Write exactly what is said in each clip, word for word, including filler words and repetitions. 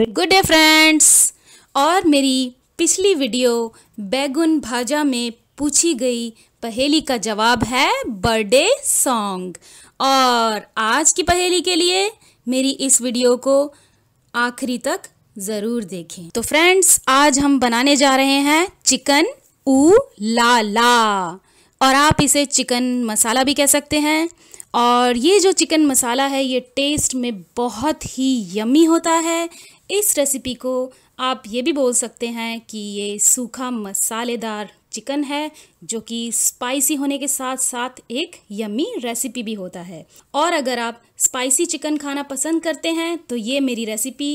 Good day friends. और मेरी पिछली वीडियो बैगुन भाजा में पूछी गई पहेली का जवाब है बर्थडे सॉन्ग। और आज की पहेली के लिए मेरी इस वीडियो को आखिरी तक ज़रूर देखें। तो फ्रेंड्स, आज हम बनाने जा रहे हैं चिकन ऊ ला ला, और आप इसे चिकन मसाला भी कह सकते हैं। और ये जो चिकन मसाला है ये टेस्ट में बहुत ही यमी होता है। इस रेसिपी को आप ये भी बोल सकते हैं कि ये सूखा मसालेदार चिकन है, जो कि स्पाइसी होने के साथ साथ एक यमी रेसिपी भी होता है। और अगर आप स्पाइसी चिकन खाना पसंद करते हैं तो ये मेरी रेसिपी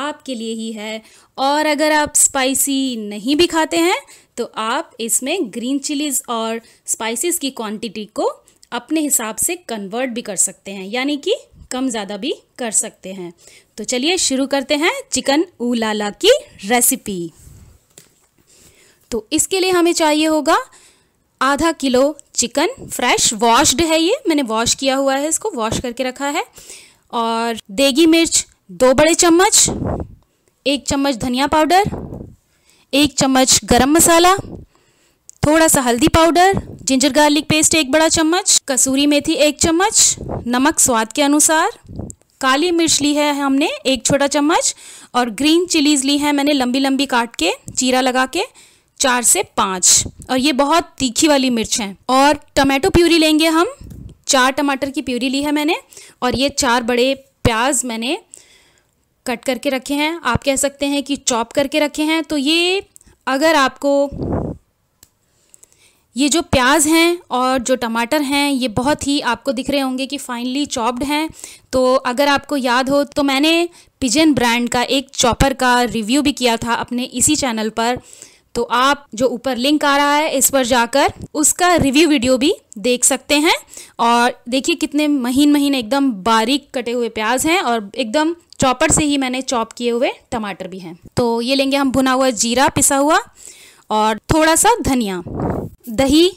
आपके लिए ही है। और अगर आप स्पाइसी नहीं भी खाते हैं तो आप इसमें ग्रीन चिलीज़ और स्पाइसेस की क्वांटिटी को अपने हिसाब से कन्वर्ट भी कर सकते हैं, यानी कि कम ज़्यादा भी कर सकते हैं। तो चलिए शुरू करते हैं चिकन ऊ ला ला की रेसिपी। तो इसके लिए हमें चाहिए होगा आधा किलो चिकन, फ्रेश वॉश्ड है, ये मैंने वॉश किया हुआ है, इसको वॉश करके रखा है। और देगी मिर्च दो बड़े चम्मच, एक चम्मच धनिया पाउडर, एक चम्मच गरम मसाला, थोड़ा सा हल्दी पाउडर, जिंजर गार्लिक पेस्ट एक बड़ा चम्मच, कसूरी मेथी एक चम्मच, नमक स्वाद के अनुसार, काली मिर्च ली है हमने एक छोटा चम्मच, और ग्रीन चिलीज़ ली है मैंने लंबी लंबी काट के चीरा लगा के चार से पाँच, और ये बहुत तीखी वाली मिर्च हैं। और टमाटो प्यूरी लेंगे हम, चार टमाटर की प्यूरी ली है मैंने। और ये चार बड़े प्याज मैंने कट करके रखे हैं, आप कह सकते हैं कि चॉप करके रखे हैं। तो ये अगर आपको ये जो प्याज हैं और जो टमाटर हैं ये बहुत ही आपको दिख रहे होंगे कि फाइनली चॉप्ड हैं। तो अगर आपको याद हो तो मैंने पिजन ब्रांड का एक चॉपर का रिव्यू भी किया था अपने इसी चैनल पर, तो आप जो ऊपर लिंक आ रहा है इस पर जाकर उसका रिव्यू वीडियो भी देख सकते हैं। और देखिए कितने महीन महीन एकदम बारीक कटे हुए प्याज हैं, और एकदम चॉपर से ही मैंने चॉप किए हुए टमाटर भी हैं। तो ये लेंगे हम भुना हुआ जीरा पिसा हुआ, और थोड़ा सा धनिया, दही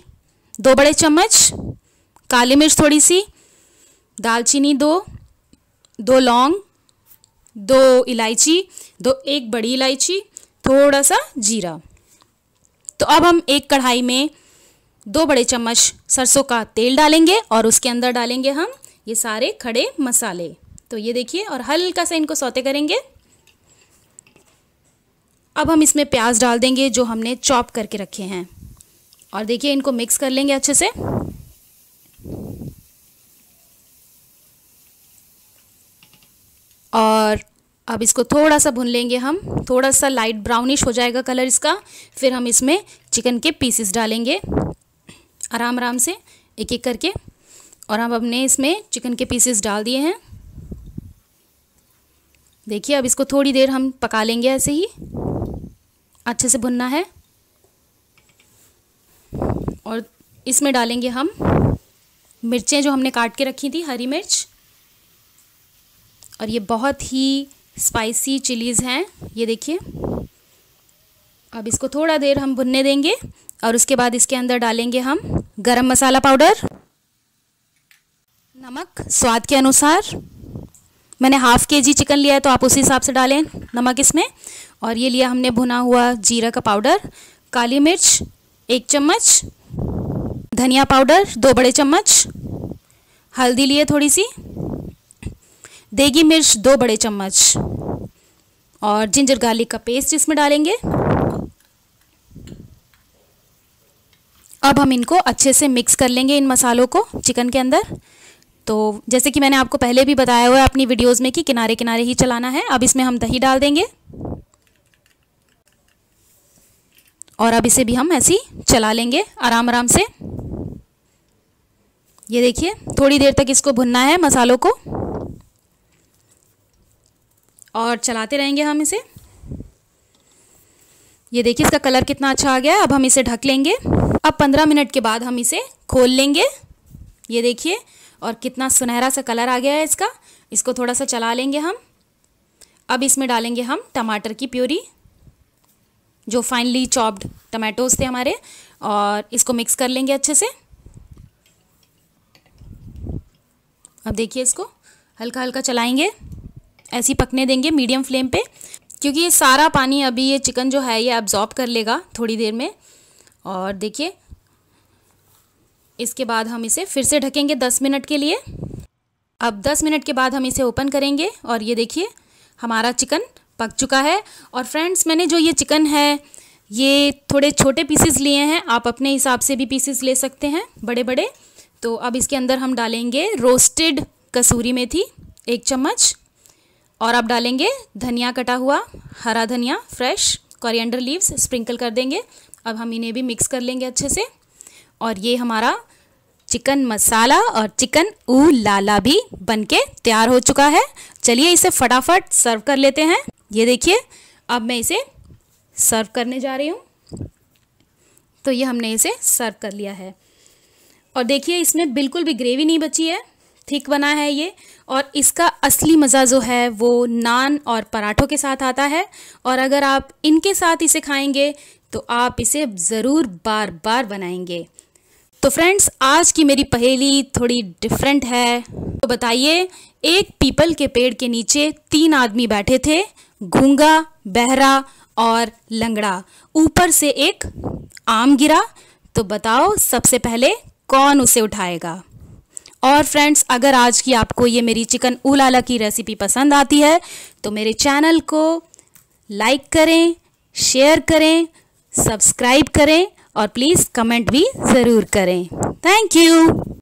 दो बड़े चम्मच, काली मिर्च थोड़ी सी, दालचीनी दो, दो लौंग, दो इलायची, दो एक बड़ी इलायची, थोड़ा सा जीरा। तो अब हम एक कढ़ाई में दो बड़े चम्मच सरसों का तेल डालेंगे, और उसके अंदर डालेंगे हम ये सारे खड़े मसाले। तो ये देखिए, और हल्का सा इनको सौते करेंगे। अब हम इसमें प्याज डाल देंगे जो हमने चॉप करके रखे हैं, और देखिए इनको मिक्स कर लेंगे अच्छे से। और अब इसको थोड़ा सा भून लेंगे हम, थोड़ा सा लाइट ब्राउनिश हो जाएगा कलर इसका। फिर हम इसमें चिकन के पीसेस डालेंगे आराम आराम से एक एक करके। और हम हमने इसमें चिकन के पीसेस डाल दिए हैं। देखिए अब इसको थोड़ी देर हम पका लेंगे, ऐसे ही अच्छे से भुनना है। और इसमें डालेंगे हम मिर्चें जो हमने काट के रखी थी, हरी मिर्च, और ये बहुत ही स्पाइसी चिलीज़ हैं, ये देखिए। अब इसको थोड़ा देर हम भुनने देंगे, और उसके बाद इसके अंदर डालेंगे हम गरम मसाला पाउडर, नमक स्वाद के अनुसार। मैंने हाफ़ के जी चिकन लिया है तो आप उसी हिसाब से डालें नमक इसमें। और ये लिया हमने भुना हुआ जीरा का पाउडर, काली मिर्च एक चम्मच, धनिया पाउडर दो बड़े चम्मच, हल्दी लिए थोड़ी सी, देगी मिर्च दो बड़े चम्मच, और जिंजर गार्लिक का पेस्ट इसमें डालेंगे। अब हम इनको अच्छे से मिक्स कर लेंगे इन मसालों को चिकन के अंदर। तो जैसे कि मैंने आपको पहले भी बताया हुआ है अपनी वीडियोस में कि किनारे किनारे ही चलाना है। अब इसमें हम दही डाल देंगे, और अब इसे भी हम ऐसे ही चला लेंगे आराम आराम से। ये देखिए थोड़ी देर तक इसको भुनना है मसालों को, और चलाते रहेंगे हम इसे। ये देखिए इसका कलर कितना अच्छा आ गया है। अब हम इसे ढक लेंगे। अब पंद्रह मिनट के बाद हम इसे खोल लेंगे, ये देखिए, और कितना सुनहरा सा कलर आ गया है इसका। इसको थोड़ा सा चला लेंगे हम। अब इसमें डालेंगे हम टमाटर की प्यूरी, जो फाइनली चॉप्ड टमाटोज थे हमारे, और इसको मिक्स कर लेंगे अच्छे से। अब देखिए इसको हल्का हल्का चलाएंगे, ऐसी पकने देंगे मीडियम फ्लेम पे, क्योंकि ये सारा पानी अभी ये चिकन जो है ये एब्जॉर्ब कर लेगा थोड़ी देर में। और देखिए इसके बाद हम इसे फिर से ढकेंगे दस मिनट के लिए। अब दस मिनट के बाद हम इसे ओपन करेंगे और ये देखिए हमारा चिकन पक चुका है। और फ्रेंड्स मैंने जो ये चिकन है ये थोड़े छोटे पीसेस लिए हैं, आप अपने हिसाब से भी पीसेस ले सकते हैं बड़े बड़े। तो अब इसके अंदर हम डालेंगे रोस्टेड कसूरी मेथी एक चम्मच, और आप डालेंगे धनिया कटा हुआ, हरा धनिया फ्रेश, कोरिएंडर लीव्स स्प्रिंकल कर देंगे। अब हम इन्हें भी मिक्स कर लेंगे अच्छे से। और ये हमारा चिकन मसाला और चिकन ऊ लाला भी बनके तैयार हो चुका है। चलिए इसे फटाफट सर्व कर लेते हैं। ये देखिए अब मैं इसे सर्व करने जा रही हूँ। तो ये हमने इसे सर्व कर लिया है और देखिए इसमें बिल्कुल भी ग्रेवी नहीं बची है, थिक बना है ये। और इसका असली मज़ा जो है वो नान और पराठों के साथ आता है, और अगर आप इनके साथ इसे खाएंगे तो आप इसे ज़रूर बार बार बनाएंगे। तो फ्रेंड्स आज की मेरी पहेली थोड़ी डिफरेंट है। तो बताइए, एक पीपल के पेड़ के नीचे तीन आदमी बैठे थे, गूंगा, बहरा और लंगड़ा। ऊपर से एक आम गिरा, तो बताओ सबसे पहले कौन उसे उठाएगा। और फ्रेंड्स अगर आज की आपको ये मेरी चिकन ऊ लाला की रेसिपी पसंद आती है तो मेरे चैनल को लाइक करें, शेयर करें, सब्सक्राइब करें और प्लीज़ कमेंट भी ज़रूर करें। Thank you.